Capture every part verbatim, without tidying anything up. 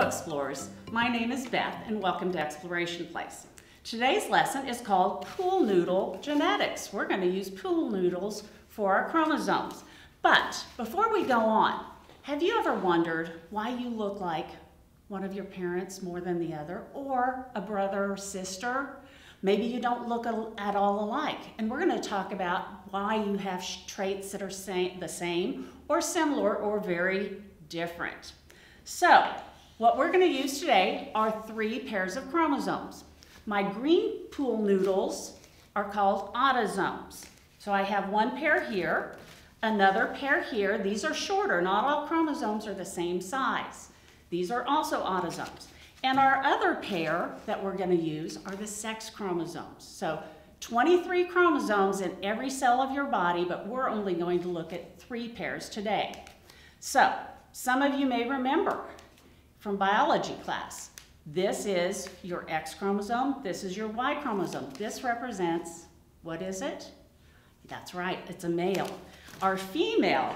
Hello Explorers, my name is Beth and welcome to Exploration Place. Today's lesson is called Pool Noodle Genetics. We're going to use pool noodles for our chromosomes. But before we go on, have you ever wondered why you look like one of your parents more than the other, or a brother or sister? Maybe you don't look at all alike, and we're going to talk about why you have traits that are the same or similar or very different. So what we're going to use today are three pairs of chromosomes. My green pool noodles are called autosomes. So I have one pair here, another pair here. These are shorter. Not all chromosomes are the same size. These are also autosomes. And our other pair that we're going to use are the sex chromosomes. So twenty-three chromosomes in every cell of your body, but we're only going to look at three pairs today. So some of you may remember from biology class, this is your X chromosome, this is your Y chromosome. This represents, what is it? That's right, it's a male. Our female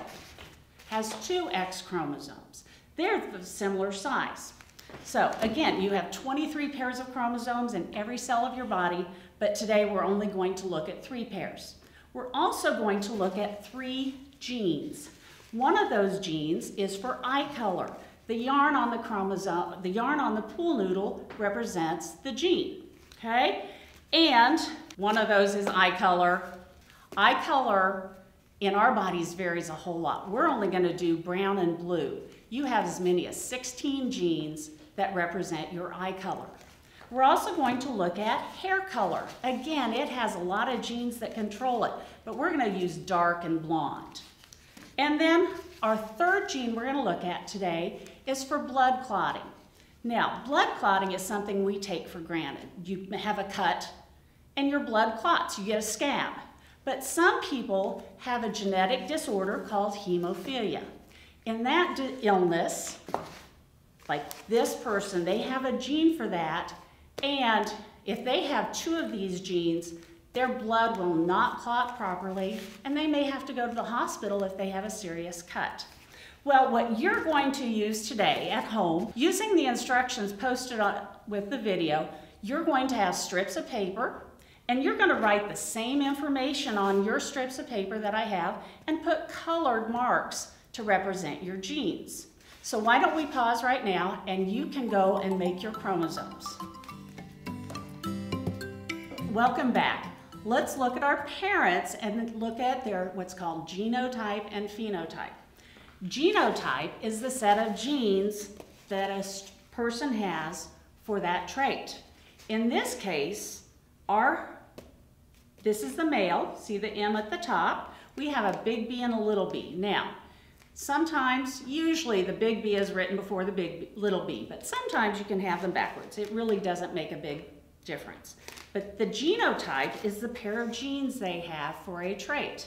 has two X chromosomes. They're of similar size. So again, you have twenty-three pairs of chromosomes in every cell of your body, but today we're only going to look at three pairs. We're also going to look at three genes. One of those genes is for eye color. The yarn on the chromosome, the yarn on the pool noodle represents the gene, okay? And one of those is eye color. Eye color in our bodies varies a whole lot. We're only going to do brown and blue. You have as many as sixteen genes that represent your eye color. We're also going to look at hair color. Again, it has a lot of genes that control it, but we're going to use dark and blonde. And then our third gene we're going to look at today is for blood clotting. Now, blood clotting is something we take for granted. You have a cut and your blood clots, you get a scab. But some people have a genetic disorder called hemophilia. In that illness, like this person, they have a gene for that, and if they have two of these genes, their blood will not clot properly, and they may have to go to the hospital if they have a serious cut. Well, what you're going to use today at home, using the instructions posted on, with the video, you're going to have strips of paper, and you're going to write the same information on your strips of paper that I have and put colored marks to represent your genes. So why don't we pause right now, and you can go and make your chromosomes. Welcome back. Let's look at our parents and look at their what's called genotype and phenotype. Genotype is the set of genes that a person has for that trait. In this case, our, this is the male, see the M at the top. We have a big B and a little b. Now, sometimes, usually the big B is written before the big little b, but sometimes you can have them backwards. It really doesn't make a big difference. But the genotype is the pair of genes they have for a trait.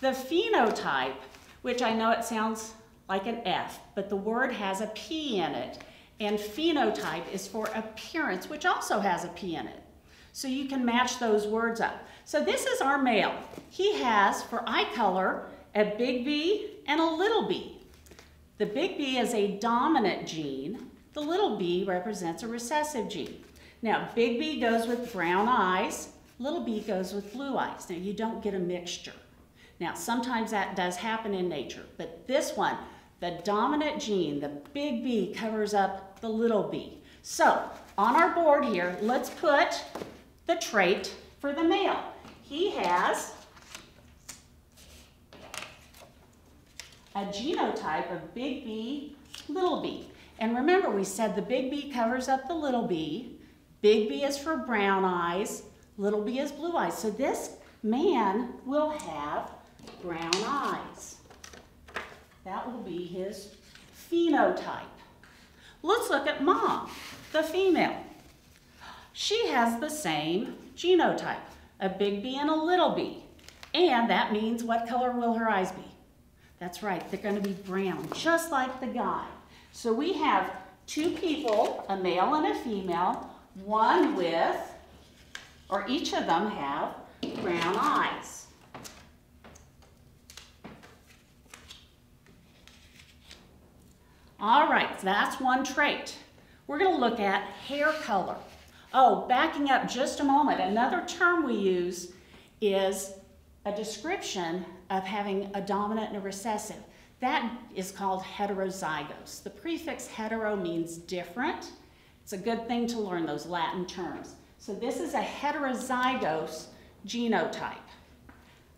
The phenotype, which I know it sounds like an F, but the word has a P in it, and phenotype is for appearance, which also has a P in it. So you can match those words up. So this is our male. He has, for eye color, a big B and a little b. The big B is a dominant gene. The little b represents a recessive gene. Now, big B goes with brown eyes, little b goes with blue eyes. Now, you don't get a mixture. Now, sometimes that does happen in nature, but this one, the dominant gene, the big B covers up the little b. So, on our board here, let's put the trait for the male. He has a genotype of big B, little b. And remember, we said the big B covers up the little b. Big B is for brown eyes, little b is blue eyes. So this man will have brown eyes. That will be his phenotype. Let's look at mom, the female. She has the same genotype, a big B and a little b. And that means what color will her eyes be? That's right, they're going to be brown, just like the guy. So we have two people, a male and a female, one with, or each of them have brown eyes. All right, so that's one trait. We're going to look at hair color. Oh, backing up just a moment, another term we use is a description of having a dominant and a recessive. That is called heterozygous. The prefix hetero means different. It's a good thing to learn those Latin terms. So this is a heterozygous genotype.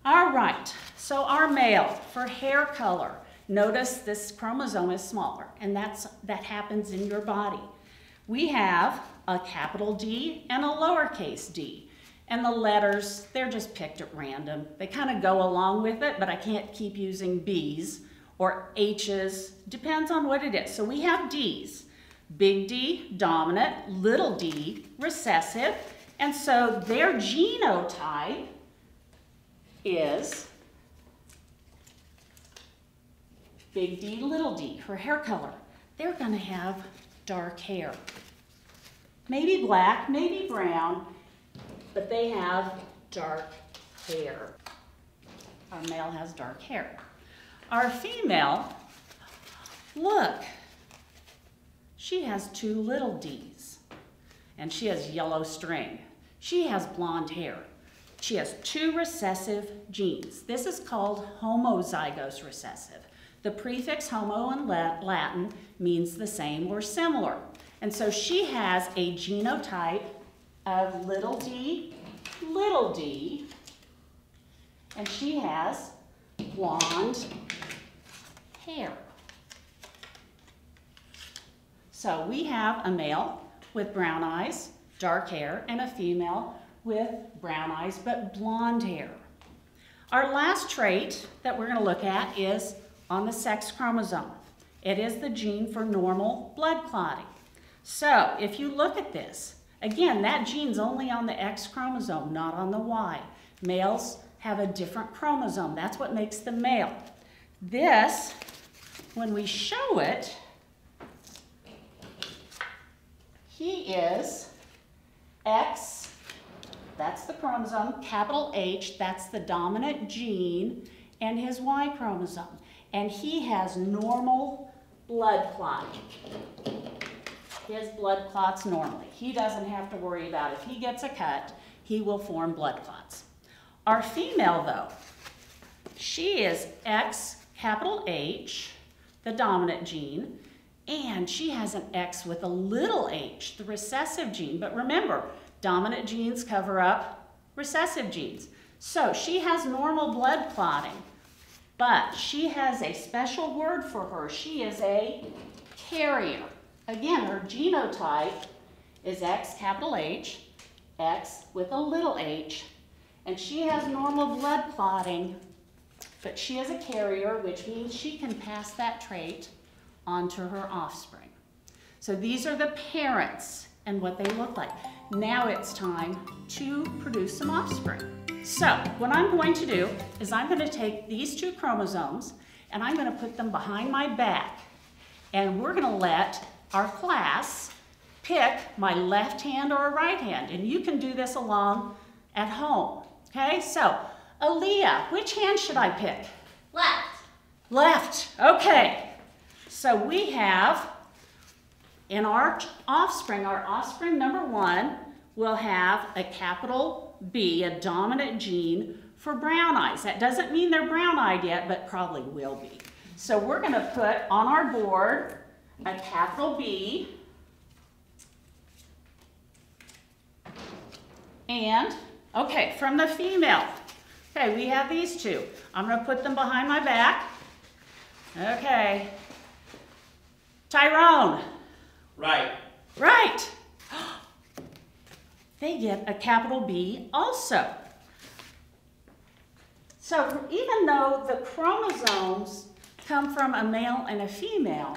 All right, so our male for hair color. Notice this chromosome is smaller, and that's, that happens in your body. We have a capital D and a lowercase d. And the letters, they're just picked at random. They kind of go along with it, but I can't keep using B's or H's. Depends on what it is. So we have D's. Big D, dominant, little d, recessive. And so their genotype is big D, little d for hair color. They're going to have dark hair. Maybe black, maybe brown, but they have dark hair. Our male has dark hair. Our female, look, she has two little d's, and she has yellow string. She has blonde hair. She has two recessive genes. This is called homozygous recessive. The prefix homo in Latin means the same or similar. And so she has a genotype of little d, little d, and she has blonde hair. So we have a male with brown eyes, dark hair, and a female with brown eyes but blonde hair. Our last trait that we're going to look at is on the sex chromosome. It is the gene for normal blood clotting. So if you look at this, again, that gene's only on the X chromosome, not on the Y. Males have a different chromosome. That's what makes them male. This, when we show it, he is X, that's the chromosome, capital H, that's the dominant gene, and his Y chromosome. And he has normal blood clotting. His blood clots normally. He doesn't have to worry about if he gets a cut, he will form blood clots. Our female, though, she is X, capital H, the dominant gene, and she has an X with a little h, the recessive gene. But remember, dominant genes cover up recessive genes. So she has normal blood clotting, but she has a special word for her. She is a carrier. Again, her genotype is X, capital H, X with a little h, and she has normal blood clotting, but she is a carrier, which means she can pass that trait onto her offspring. So these are the parents and what they look like. Now it's time to produce some offspring. So what I'm going to do is I'm going to take these two chromosomes and I'm going to put them behind my back, and we're going to let our class pick my left hand or a right hand, and you can do this along at home. Okay, so Aaliyah, which hand should I pick? Left. Left, okay. So we have in our offspring, our offspring number one will have a capital B, a dominant gene for brown eyes. That doesn't mean they're brown-eyed yet, but probably will be. So we're going to put on our board a capital B and, okay, from the female. Okay, we have these two. I'm going to put them behind my back. Okay. Tyrone. Right. Right. They get a capital B also. So even though the chromosomes come from a male and a female,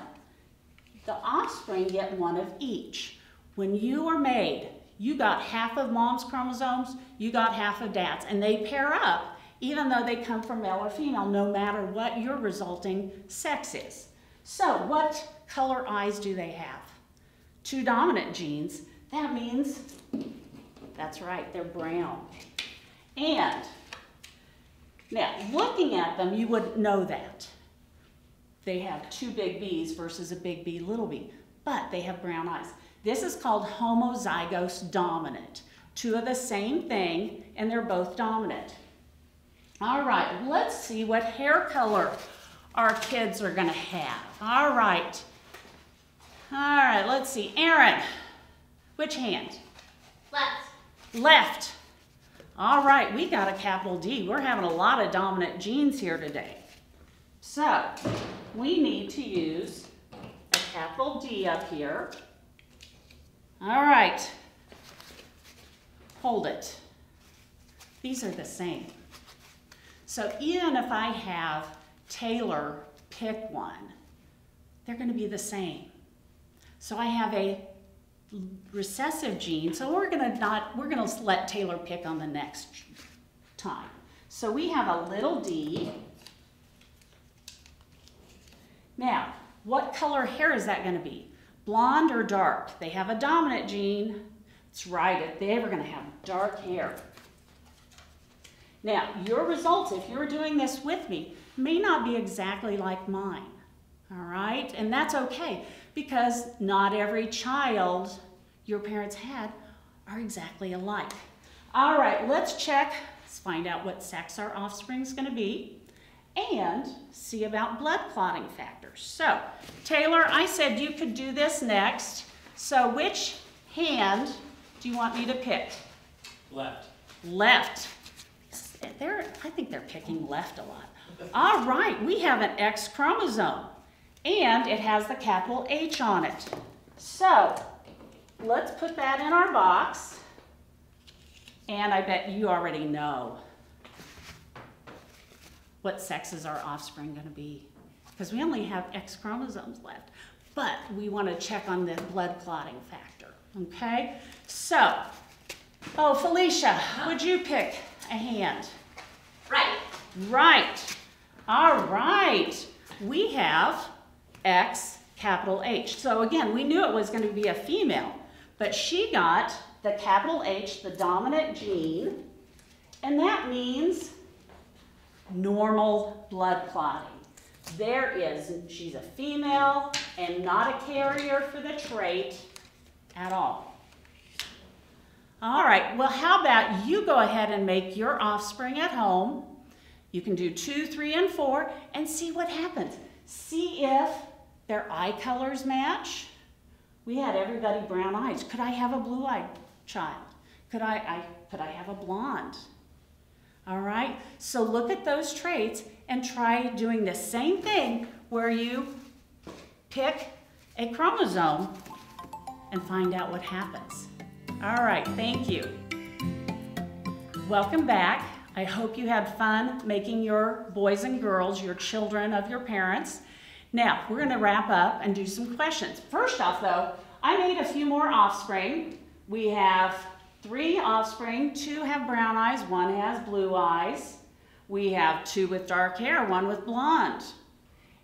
the offspring get one of each. When you are made, you got half of mom's chromosomes, you got half of dad's, and they pair up even though they come from male or female, no matter what your resulting sex is. So what color eyes do they have? Two dominant genes. That means, that's right, they're brown. And now, looking at them, you wouldn't know that. They have two big B's versus a big B, little b, but they have brown eyes. This is called homozygous dominant. Two of the same thing, and they're both dominant. All right, let's see what hair color our kids are gonna have. All right. All right, let's see. Aaron, which hand? Left. Left. All right, we got a capital D. We're having a lot of dominant genes here today. So we need to use a capital D up here. All right, hold it. These are the same. So even if I have Taylor pick one, they're gonna be the same. So I have a recessive gene, so we're gonna not, we're gonna let Taylor pick on the next time. So we have a little D. Now, what color hair is that gonna be? Blonde or dark? They have a dominant gene. That's right, they were gonna have dark hair. Now, your results, if you're doing this with me, may not be exactly like mine, all right? And that's okay, because not every child your parents had are exactly alike. All right, let's check, let's find out what sex our offspring's gonna be, and see about blood clotting factors. So, Taylor, I said you could do this next. So which hand do you want me to pick? Left. Left. They're, I think they're picking left a lot. All right, we have an X chromosome, and it has the capital H on it. So let's put that in our box, and I bet you already know what sex is our offspring going to be, because we only have X chromosomes left, but we want to check on the blood clotting factor, okay? So, oh, Felicia, would you pick a hand? Right. Right. All right. We have X capital H. So again, we knew it was going to be a female, but she got the capital H, the dominant gene, and that means normal blood clotting. There is, she's a female and not a carrier for the trait at all. All right, well, how about you go ahead and make your offspring at home. You can do two, three, and four and see what happens. See if their eye colors match. We had everybody brown eyes. Could I have a blue-eyed child? Could I, I, could I have a blonde? All right, so look at those traits and try doing the same thing where you pick a chromosome and find out what happens. All right, thank you. Welcome back. I hope you had fun making your boys and girls, your children of your parents. Now, we're gonna wrap up and do some questions. First off though, I made a few more offspring. We have three offspring, two have brown eyes, one has blue eyes. We have two with dark hair, one with blonde.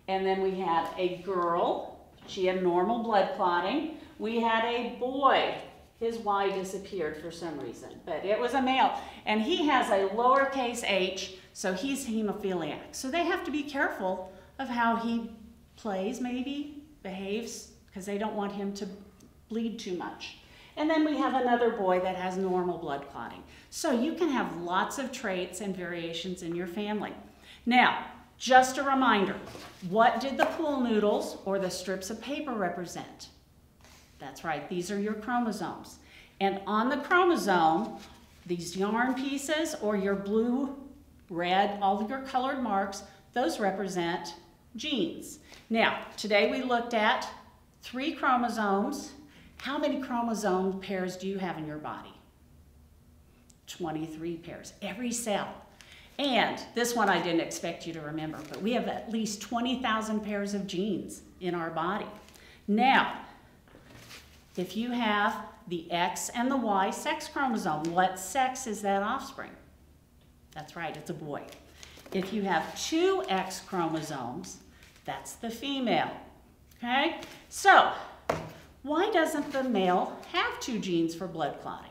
And then we had a girl, she had normal blood clotting. We had a boy, his Y disappeared for some reason, but it was a male. And he has a lowercase h, so he's hemophiliac. So they have to be careful of how he plays, maybe, behaves, because they don't want him to bleed too much. And then we have another boy that has normal blood clotting. So you can have lots of traits and variations in your family. Now, just a reminder, what did the pool noodles or the strips of paper represent? That's right, these are your chromosomes. And on the chromosome, these yarn pieces or your blue, red, all of your colored marks, those represent genes. Now, today we looked at three chromosomes. How many chromosome pairs do you have in your body? twenty-three pairs, every cell. And this one I didn't expect you to remember, but we have at least twenty thousand pairs of genes in our body. Now, if you have the X and the Y sex chromosome, what sex is that offspring? That's right, it's a boy. If you have two X chromosomes, that's the female, okay? So, why doesn't the male have two genes for blood clotting?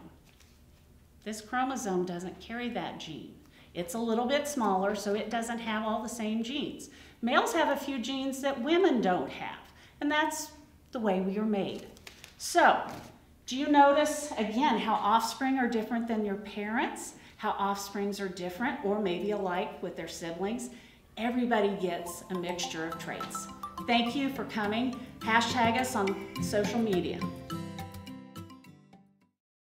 This chromosome doesn't carry that gene. It's a little bit smaller, so it doesn't have all the same genes. Males have a few genes that women don't have, and that's the way we are made. So, do you notice, again, how offspring are different than your parents? How offsprings are different, or maybe alike with their siblings? Everybody gets a mixture of traits. Thank you for coming. Hashtag us on social media.